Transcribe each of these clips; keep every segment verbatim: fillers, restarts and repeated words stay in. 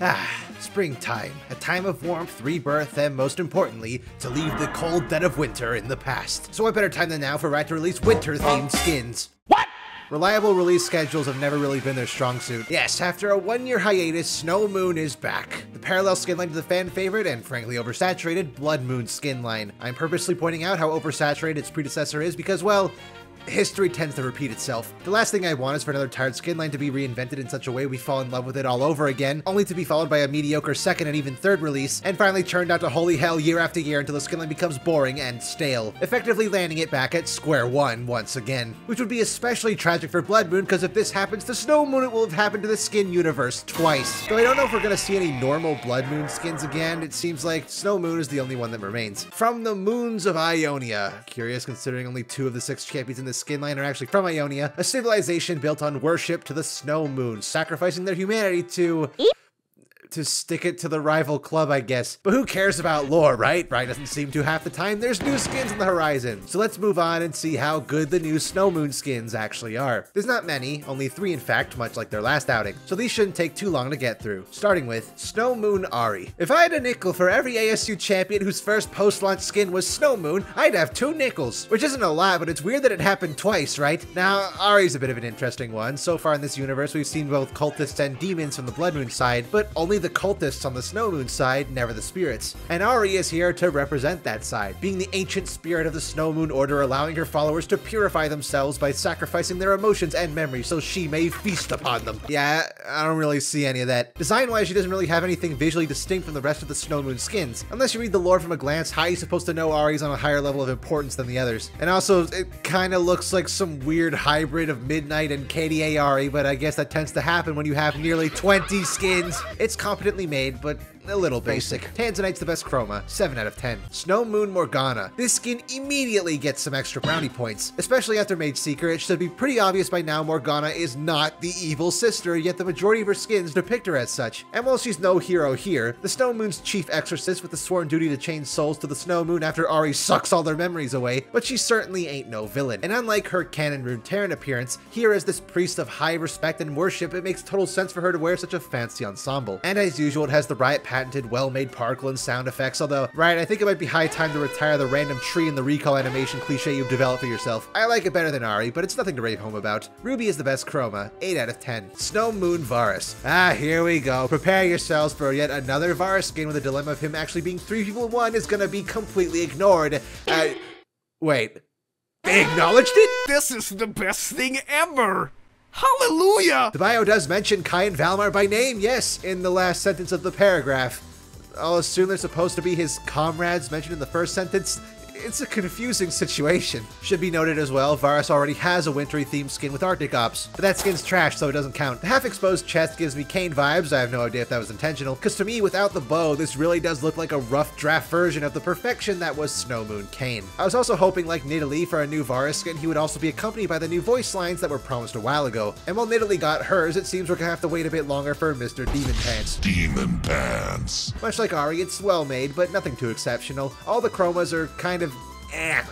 Ah, springtime, a time of warmth, rebirth, and most importantly, to leave the cold dead of winter in the past. So what better time than now for Riot to release winter-themed skins? What? Reliable release schedules have never really been their strong suit. Yes, after a one-year hiatus, Snow Moon is back. The parallel skin line to the fan favorite and frankly oversaturated Blood Moon skin line. I'm purposely pointing out how oversaturated its predecessor is because, well, history tends to repeat itself. The last thing I want is for another tired skin line to be reinvented in such a way we fall in love with it all over again, only to be followed by a mediocre second and even third release, and finally churned out to holy hell year after year until the skin line becomes boring and stale, effectively landing it back at square one once again. Which would be especially tragic for Blood Moon, because if this happens to Snow Moon, it will have happened to the skin universe twice. Though I don't know if we're gonna see any normal Blood Moon skins again, it seems like Snow Moon is the only one that remains. From the Moons of Ionia. Curious considering only two of the six champions in the skin line are actually from Ionia, a civilization built on worship to the Snow Moon, sacrificing their humanity to... to stick it to the rival club, I guess. But who cares about lore, right? Riot doesn't seem to half the time. There's new skins on the horizon. So let's move on and see how good the new Snow Moon skins actually are. There's not many, only three in fact, much like their last outing. So these shouldn't take too long to get through. Starting with Snow Moon Ahri. If I had a nickel for every A S U champion whose first post-launch skin was Snow Moon, I'd have two nickels. Which isn't a lot, but it's weird that it happened twice, right? Now, Ahri's a bit of an interesting one. So far in this universe, we've seen both cultists and demons from the Blood Moon side, but only the cultists on the Snow Moon side, never the spirits. And Ahri is here to represent that side, being the ancient spirit of the Snowmoon Order, allowing her followers to purify themselves by sacrificing their emotions and memories so she may feast upon them. Yeah, I don't really see any of that. Design-wise, she doesn't really have anything visually distinct from the rest of the Snow Moon skins. Unless you read the lore from a glance, how are you supposed to know Ahri's on a higher level of importance than the others? And also, it kinda looks like some weird hybrid of Midnight and K D A Ahri, but I guess that tends to happen when you have nearly twenty skins. It's competently made, but a little basic. Tanzanite's the best chroma, seven out of ten. Snow Moon Morgana. This skin immediately gets some extra brownie points, especially after Mage Seeker. It should be pretty obvious by now Morgana is not the evil sister, yet the majority of her skins depict her as such. And while she's no hero here, the Snow Moon's chief exorcist with the sworn duty to change souls to the Snow Moon after Ahri sucks all their memories away, but she certainly ain't no villain. And unlike her canon Runeterra appearance, here as this priest of high respect and worship, it makes total sense for her to wear such a fancy ensemble. And as usual, it has the Riot patented well-made particle and sound effects, although, Riot, I think it might be high time to retire the random tree and the recall animation cliche you've developed for yourself. I like it better than Ahri, but it's nothing to rave home about. Ruby is the best chroma, eight out of ten. Snow Moon Varus. Ah, here we go. Prepare yourselves for yet another Varus skin where the dilemma of him actually being three people in one is gonna be completely ignored. Uh, wait. They acknowledged it? This is the best thing ever! Hallelujah! The bio does mention Kayn Valmar by name, yes, in the last sentence of the paragraph. I'll assume they're supposed to be his comrades mentioned in the first sentence. It's a confusing situation. Should be noted as well, Varus already has a wintry themed skin with Arctic Ops, but that skin's trash, so it doesn't count. The half-exposed chest gives me Kayn vibes. I have no idea if that was intentional, because to me, without the bow, this really does look like a rough draft version of the perfection that was Snow Moon Kayn. I was also hoping, like Nidalee for a new Varus skin, he would also be accompanied by the new voice lines that were promised a while ago. And while Nidalee got hers, it seems we're gonna have to wait a bit longer for Mister Demon Pants. Demon Pants. Much like Ahri, it's well-made, but nothing too exceptional. All the chromas are kind of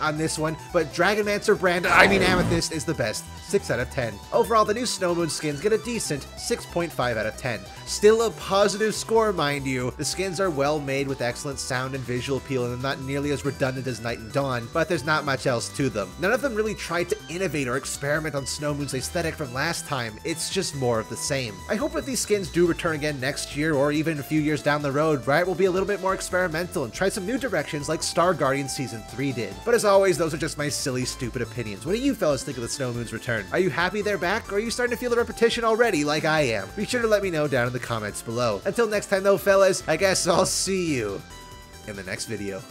on this one, but Dragonmancer brand, I mean Amethyst, is the best, six out of ten. Overall, the new Snow Moon skins get a decent six point five out of ten. Still a positive score, mind you. The skins are well made with excellent sound and visual appeal, and they're not nearly as redundant as Night and Dawn, but there's not much else to them. None of them really tried to innovate or experiment on Snow Moon's aesthetic from last time. It's just more of the same. I hope if these skins do return again next year, or even a few years down the road, Riot will be a little bit more experimental and try some new directions like Star Guardian Season three did. But as always, those are just my silly, stupid opinions. What do you fellas think of the Snow Moon's return? Are you happy they're back, or are you starting to feel the repetition already like I am? Be sure to let me know down in the comments below. Until next time though, fellas, I guess I'll see you in the next video.